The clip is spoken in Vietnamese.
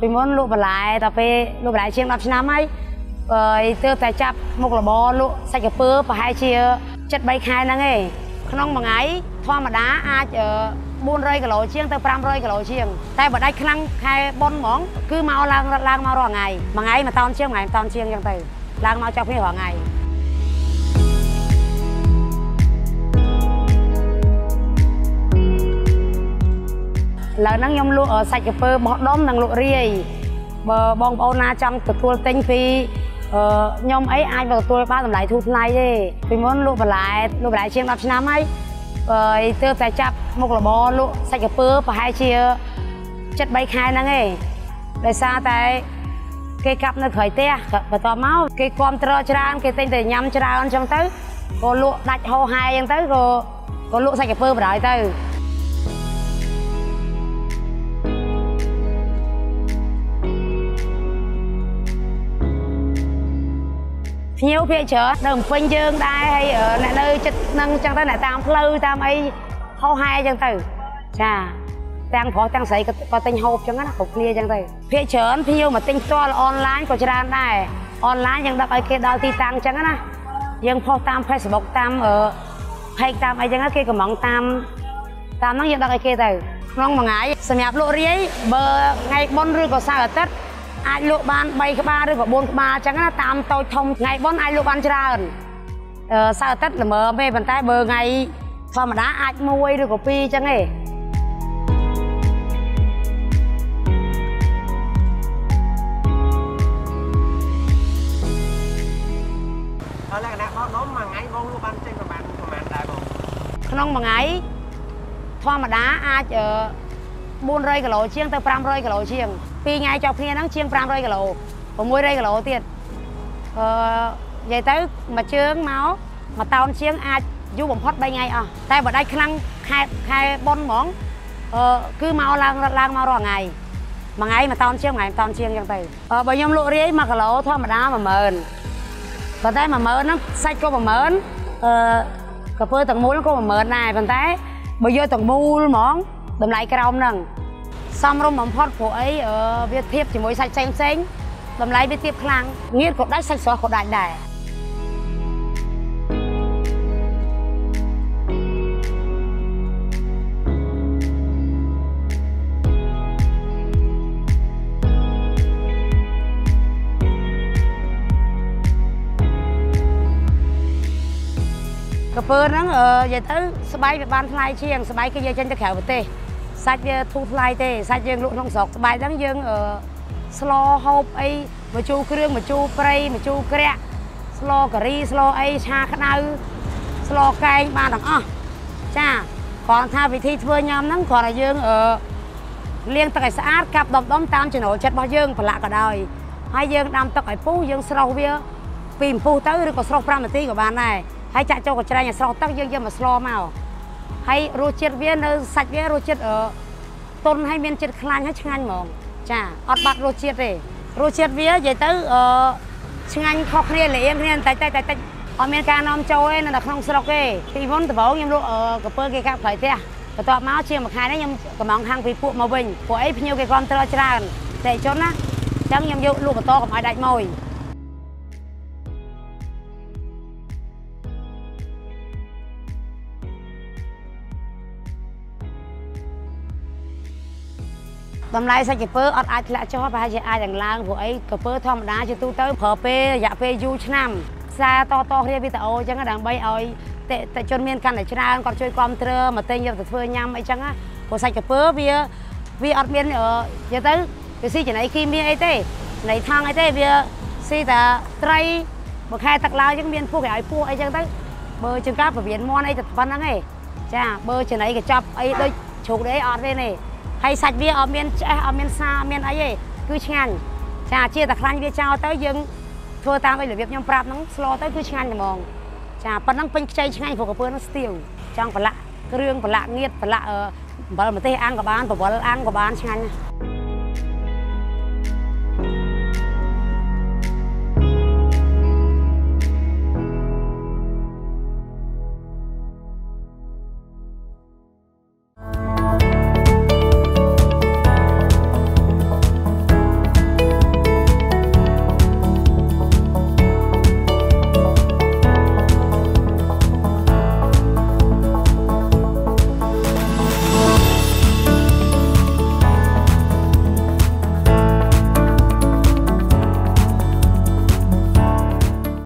Vì muốn lụ bật lại, ta phải lụ bật lại chiếm đạp năm ấy. Rồi tôi phải chạp một là bó lụ sạch ở bơ và hai chia chất bạch hai năng ấy. Không bằng ấy, thoa mà đá ai chở 400 cái lỗ chiêng tới 500 cái lỗ chiêng. Tại bởi đây khả năng khai bốn món, cứ mau lang mau rõ ngày. Mà ngày mà tao chiêng ngày, tao chiêng chẳng từ. Lang mau cho khi hỏa ngày. Là năng nhom lụa sạch cái phơ bọt đom năng lụa riêng. Bong bóng na trong tụt tuôn tinh phi. Nhom ấy ai vào tôi ba tầm lại thu này đi. Vì muốn lụa bật lại chiêng đạp năm ấy. Rồi tôi phải chạp một là bó lụ sạch ở bơ và hai chia chất bạch hai năng ấy. Rồi xa tại cái cặp nó khởi tê và tòa máu. Cái con trơ tràn, cái tên thì nhắm tràn trong tớ. Cô lụ đạch hô hai trong tớ, cô lụ sạch ở bơ và đói tớ. Nhiều phía chở đồng phênh dương đai hay ở nơi chất năng chẳng ta là tam lâu tam ấy hô hai chẳng từ chà tăng phó tăng sấy có tinh hộp chẳng nó cục lia chẳng từ phía chở nhiều mà tinh to là online có tràn đai online chẳng đập ấy kia đào ti tăng chẳng á dương phó tam Facebook tam ở hay tam ấy chẳng á kia của mong tam tam nó dương đập ấy kia từ nong mà ngái sầm nhạt lộ riấy bờ ngay bốn rưỡi có sao ở tết ai lụ ban bay cái ba rồi vào bốn cái ba chẳng là tam tôi thông ngày bốn ai lụ ban chưa ra rồi sao tất là mở về bàn tay bờ ngày pha mà đá ai mua quay được copy chẳng ấy là cái đó nó mà ngày bốn lụ ban trên cái bàn đại bộ không mà ngày pha mà đá ai chờ 400 cái lỗ chiêng tới 500 cái lỗ chiêng. Vì ngày chọc kia nó chiêng 500 cái lỗ, 10 cái lỗ tiền. Vậy tới mà chương máu mà tao chiêng ai du bổng hot bay ngay à. Tại bởi đây khả năng khai bốn món, cứ mau lang mau rõ ngày. Mà ngày mà tao chiêng ngày tao chiêng chẳng từ. Bởi nhóm lụa riêng mà cái lỗ thôi mà đá mà mờn. Và tay mà mờn lắm, sách cô mà mờn. Cà phê tầng mũi nó cô mà mờn này, và tay bởi vô tầng mũi món. Đầm lại cái rong nằng xong rồi mầm phật của ấy ở Việt Thiệp chỉ mới sạch xanh đầm lại Việt Thiệp khang nghiên cột đá sạch xóa cột đại đài cà phê nó ở vậy tới sờ bay Việt Ban Thái chieng sờ bay cái dây chân cho khẻo tê sạch thu lại tê sạch dương lụn không sọc bài đắng dương ở slo hộp ấy mà chu kêu mà chu prey mà chu kẹt slo cà ri slo ấy cha khăn áo slo cay ba đằng ó cha còn tha vị thi vừa nhom nắng còn là dương ở liên tắc cái sát cặp đom đóm tam chỉ nổi chất bao dương phải lạ cả đời hai dương đam tắc cái phú dương slo bia phim phú tới được có slo pram một tí của bạn này hay chạy cho của trai nhà slo tắc dương mà slo màu hay rô chết viên sạch viên rô chết ở tôn hay miên chết khăn hay chăng anh mỏng chả ọt bạc rô chết để rô chết vía vậy tới chăng anh khó khăn là em nên tại ở miền Ca Nam Châu ấy là không sao kê thì vốn từ vốn em lụa ở cặp bơ cái cặp phải thế và tọa máu chiêm một hai đấy em cầm móng hàng vì phụ màu bình của ấy nhiều cái con tơ tràn để chốn á chẳng em dụng lụa to của mọi đại mồi. Tầm lại sạch phơ ọt ai lại cho bà chị ai đằng lang của ấy cờ phơ thom đá cho tu tới phở pê dạ pê du năm xa to kia bây tao chẳng là đằng bay ơi tệ tại chôn miên căn để cho ra còn chơi con trơ mà tên nhập từ phơi nhăm ấy chẳng á của sạch phơ vì ọt miên ở giờ tới cái si chỉ này kim miên ấy tê này thang ấy tê bia si ta tray một hai tắc lao những miên phu cái ấy phu ấy chẳng tới bơ chân cáp và biển mòn ấy thật văn lắm ấy cha bơ chân ấy cái chập ấy đôi chụp đấy ọt lên này hay sạch bia ở miền xa miền ấy cứ chăn chà chia đặc sản bia trao tới dừng thua tam ấy là việc nhom prap nóng slow tới cứ chăn thì mòn chà phần năng pin chay chăn phục của nó tiêu trong phần lạ cái riêng phần lạ nghiệt phần lạ ở mà tây ăn của bán của bán chăn